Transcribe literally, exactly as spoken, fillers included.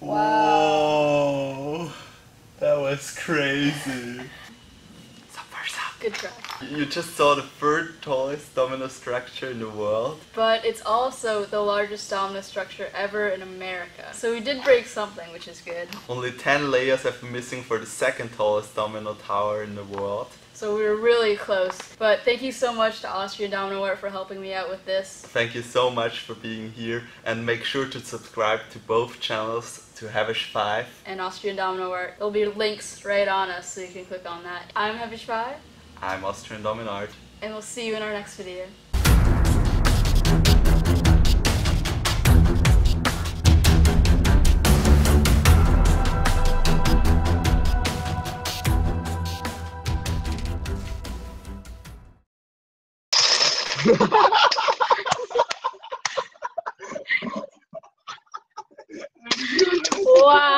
Wow. Whoa. That was crazy. So far, so good try. You just saw the third tallest domino structure in the world. But it's also the largest domino structure ever in America. So we did break something, which is good. Only ten layers have been missing for the second tallest domino tower in the world. So we were really close. But thank you so much to Austrian Domino Art for helping me out with this. Thank you so much for being here, and make sure to subscribe to both channels, to Hevesh five and Austrian Domino Art. There'll be links right on us so you can click on that. I'm Hevesh five. I'm Austrian Domino Art. And we'll see you in our next video. Wow.